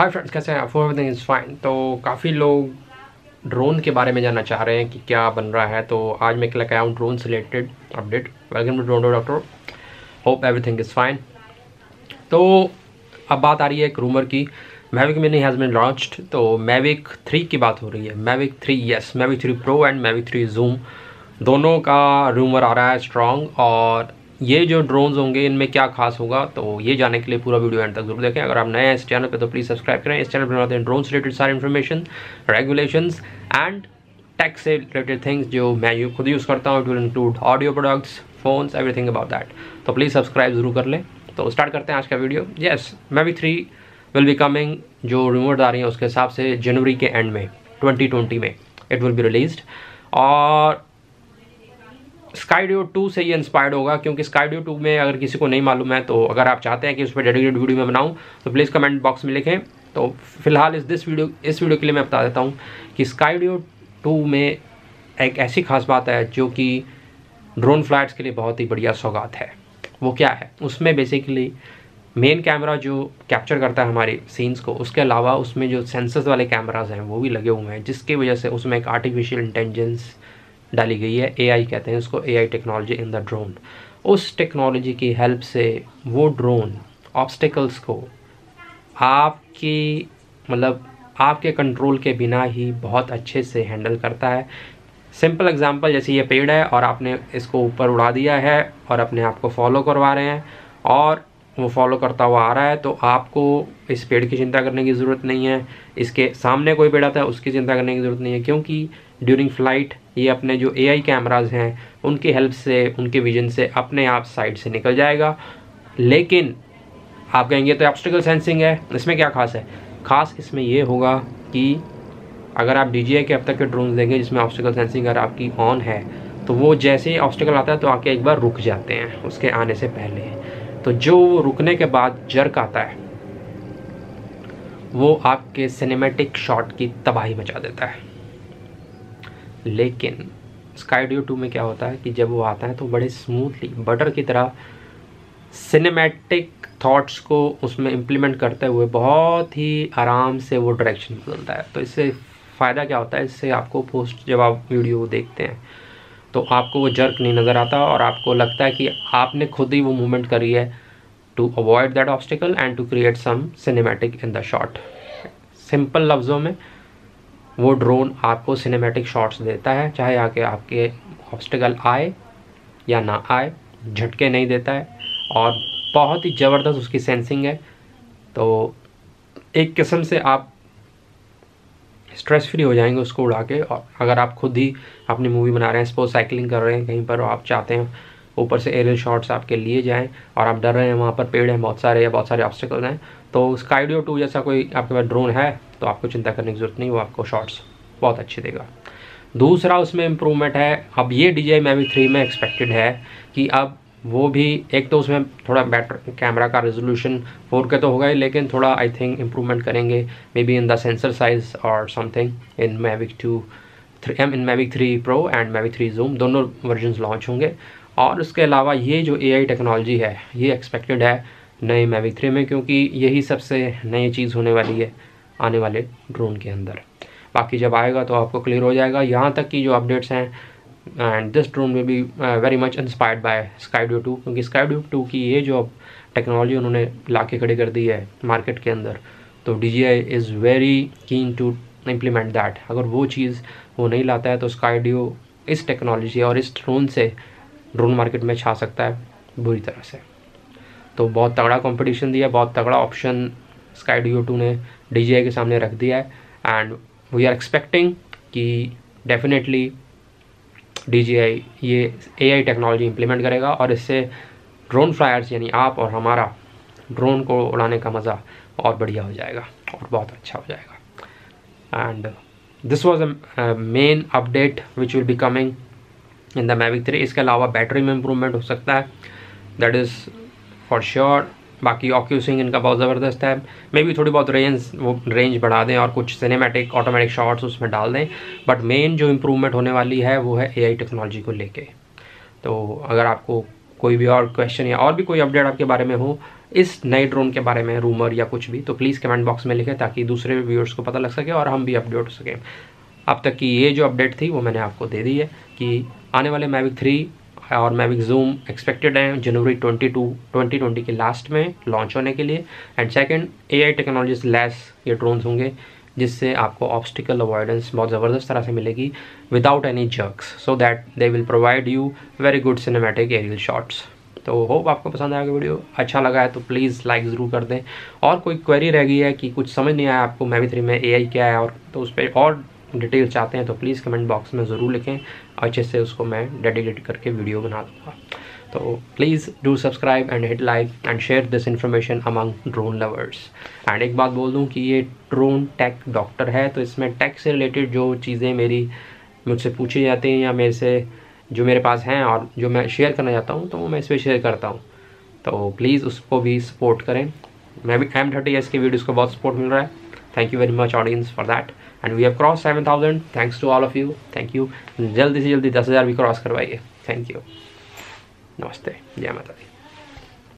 Hi friends, कैसे हैं आप? Everything is fine. तो काफ़ी लोग ड्रोन के बारे में जानना चाह रहे हैं कि क्या बन रहा है, तो आज मैं लेकर आया हूँ ड्रोन से related update. Welcome to drone doctor, hope everything is fine. तो अब बात आ रही है एक रूमर की, Mavic mini has been launched. तो मैविक 3 की बात हो रही है, Mavic 3 yes, Mavic 3 pro and Mavic 3 zoom दोनों का रूमर आ रहा है स्ट्रॉन्ग। और ये जो ड्रोन्स होंगे इनमें क्या खास होगा, तो ये जानने के लिए पूरा वीडियो एंड तक जरूर देखें। अगर आप नए हैं इस चैनल पे तो प्लीज़ सब्सक्राइब करें। इस चैनल पर बनाते हैं ड्रोन से रिलेटेड सारी इन्फॉर्मेशन, रेगुलेशंस एंड टेक से रिलेटेड थिंग्स जो मैं खुद यूज़ करता हूँ। It will include audio products, phones, everything about that. तो प्लीज़ सब्सक्राइब जरूर कर लें। तो स्टार्ट करते हैं आज का video. Yes, Mavic 3 will be coming, जो रूमर्स आ रही हैं उसके हिसाब से जनवरी के एंड में 2020 में इट विल बी रिलीज्ड। और स्काईडियो 2 से ये इंस्पायर्ड होगा, क्योंकि स्काईडियो 2 में अगर किसी को नहीं मालूम है तो अगर आप चाहते हैं कि उस पर डेडिकेटेड वीडियो में बनाऊं तो प्लीज़ कमेंट बॉक्स में लिखें। तो फिलहाल इस वीडियो के लिए मैं बता देता हूं कि स्काईडियो 2 में एक ऐसी खास बात है जो कि ड्रोन फ्लाइट्स के लिए बहुत ही बढ़िया सौगात है। वो क्या है, उसमें बेसिकली मेन कैमरा जो कैप्चर करता है हमारे सीन्स को, उसके अलावा उसमें जो सेंसर्स वाले कैमराज हैं वो भी लगे हुए हैं, जिसकी वजह से उसमें एक आर्टिफिशियल इंटेलिजेंस डाली गई है। एआई कहते हैं उसको, AI technology in the drone. उस टेक्नोलॉजी की हेल्प से वो ड्रोन ऑब्स्टिकल्स को आपकी मतलब आपके कंट्रोल के बिना ही बहुत अच्छे से हैंडल करता है। सिंपल एग्जांपल, जैसे ये पेड़ है और आपने इसको ऊपर उड़ा दिया है और अपने आप को फॉलो करवा रहे हैं और वो फॉलो करता हुआ आ रहा है, तो आपको इस पेड़ की चिंता करने की ज़रूरत नहीं है, इसके सामने कोई पेड़ आता है उसकी चिंता करने की ज़रूरत नहीं है, क्योंकि ड्यूरिंग फ्लाइट ये अपने जो एआई कैमराज हैं उनकी हेल्प से, उनके विजन से अपने आप साइड से निकल जाएगा। लेकिन आप कहेंगे तो ऑब्स्टिकल सेंसिंग है, इसमें क्या खास है? खास इसमें ये होगा कि अगर आप DJI के अब तक के ड्रोन देखें जिसमें ऑब्स्टिकल सेंसिंग अगर आपकी ऑन है, तो वो जैसे ही ऑब्स्टिकल आता है तो आके एक बार रुक जाते हैं उसके आने से पहले। तो जो रुकने के बाद जर्क आता है वो आपके सिनेमैटिक शॉट की तबाही मचा देता है। लेकिन स्काईडियो 2 में क्या होता है कि जब वो आता है तो बड़े स्मूथली बटर की तरह सिनेमैटिक थॉट्स को उसमें इम्प्लीमेंट करते हुए बहुत ही आराम से वो डायरेक्शन बदलता है। तो इससे फ़ायदा क्या होता है, इससे आपको पोस्ट जब आप वीडियो देखते हैं तो आपको वो जर्क नहीं नज़र आता और आपको लगता है कि आपने खुद ही वो मूवमेंट करी है to avoid that obstacle and to create some cinematic in the shot. Simple लफ्ज़ों में वो ड्रोन आपको सिनेमैटिक शॉट्स देता है, चाहे आके आपके ऑब्स्टिकल आए या ना आए, झटके नहीं देता है और बहुत ही ज़बरदस्त उसकी सेंसिंग है। तो एक किस्म से आप स्ट्रेस फ्री हो जाएंगे उसको उड़ा के। और अगर आप खुद ही अपनी मूवी बना रहे हैं, स्पोर्ट्स साइकिलिंग कर रहे हैं कहीं पर, आप चाहते हैं ऊपर से एरियल शॉट्स आपके लिए जाएं और आप डर रहे हैं, वहाँ पर पेड़ हैं बहुत सारे या बहुत सारे ऑब्स्टिकल हैं, तो स्काईडियो 2 जैसा कोई आपके पास ड्रोन है तो आपको चिंता करने की ज़रूरत नहीं, वो आपको शॉट्स बहुत अच्छे देगा। दूसरा उसमें इम्प्रूवमेंट है, अब ये DJI मैविक 3 में एक्सपेक्टेड है कि अब वो भी एक तो उसमें थोड़ा बेटर कैमरा का रेजोल्यूशन 4K तो होगा ही, लेकिन थोड़ा आई थिंक इम्प्रूवमेंट करेंगे maybe in the sensor size और something in Mavic 3 pro and Mavic 3 zoom दोनों वर्जन लॉन्च होंगे। और उसके अलावा ये जो AI टेक्नोलॉजी है ये एक्सपेक्टेड है नए मैविक 3 में, क्योंकि यही सबसे नई चीज़ होने वाली है आने वाले ड्रोन के अंदर। बाकी जब आएगा तो आपको क्लियर हो जाएगा। यहाँ तक कि जो अपडेट्स हैं and this drone will be very much inspired by Skydio 2, क्योंकि स्काईडियो 2 की ये जो अब टेक्नोलॉजी उन्होंने ला के खड़ी कर दी है मार्केट के अंदर, तो DJI is very keen to implement that. अगर वो चीज़ वो नहीं लाता है तो स्काईडियो इस टेक्नोलॉजी और इस ड्रोन से ड्रोन मार्केट में छा सकता है बुरी तरह से। तो बहुत तगड़ा कंपटीशन दिया, बहुत तगड़ा ऑप्शन स्काईडियो 2 ने DJI के सामने रख दिया है। एंड वी आर एक्सपेक्टिंग कि डेफिनेटली DJI ये AI टेक्नोलॉजी इम्प्लीमेंट करेगा और इससे ड्रोन फ्लायर्स यानी आप और हमारा ड्रोन को उड़ाने का मज़ा और बढ़िया हो जाएगा और बहुत अच्छा हो जाएगा। And this was a main update which will be coming in the Mavic 3। इसके अलावा बैटरी में इम्प्रूवमेंट हो सकता है, दैट इज़ फॉर श्योर। बाकी ऑक्यूसिंग इनका बहुत ज़बरदस्त है, मे बी थोड़ी बहुत रेंज बढ़ा दें और कुछ सिनेमैटिक ऑटोमेटिक शॉट्स उसमें डाल दें, बट मेन जो इम्प्रूवमेंट होने वाली है वो है AI टेक्नोलॉजी को लेके। तो अगर आपको कोई भी और क्वेश्चन या और भी कोई अपडेट आपके बारे में हो इस नए ड्रोन के बारे में रूमर या कुछ भी तो प्लीज़ कमेंट बॉक्स में लिखें ताकि दूसरे व्यूअर्स को पता लग सके और हम भी अपडेट हो सकें। अब तक की ये जो अपडेट थी वो मैंने आपको दे दी है कि आने वाले मैविक 3 और मैविक जूम एक्सपेक्टेड हैं जनवरी 2020 के लास्ट में लॉन्च होने के लिए। And second, AI technologies less ये ड्रोन्स होंगे जिससे आपको ऑब्स्टिकल अवॉइडेंस बहुत ज़बरदस्त तरह से मिलेगी without any jerks, so that they will provide you very good cinematic aerial shots. तो होप आपको पसंद आएगा वीडियो, अच्छा लगा है तो प्लीज़ लाइक ज़रूर कर दें। और कोई क्वेरी रह गई है कि कुछ समझ नहीं आया आपको मैविक 3 में AI क्या है और तो उस पर और डिटेल चाहते हैं तो प्लीज़ कमेंट बॉक्स में ज़रूर लिखें, अच्छे से उसको मैं डेडिकेट करके वीडियो बना दूँगा। तो please do subscribe and hit like and share this information among drone lovers. And एक बात बोल दूं कि ये ड्रोन टेक डॉक्टर है, तो इसमें टेक से रिलेटेड जो चीज़ें मुझसे पूछी जाती हैं या मेरे से जो मेरे पास हैं और जो मैं शेयर करना चाहता हूं तो वो मैं इस पर शेयर करता हूं। तो प्लीज़ उसको भी सपोर्ट करें। मैं भी M30S के वीडियोज़ को बहुत सपोर्ट मिल रहा है, thank you very much audience for that. And we have cross 7000, thanks to all of you, thank you. जल्दी से जल्दी 10,000 भी क्रॉस करवाइए, थैंक यू। नमस्ते, जय माता दी।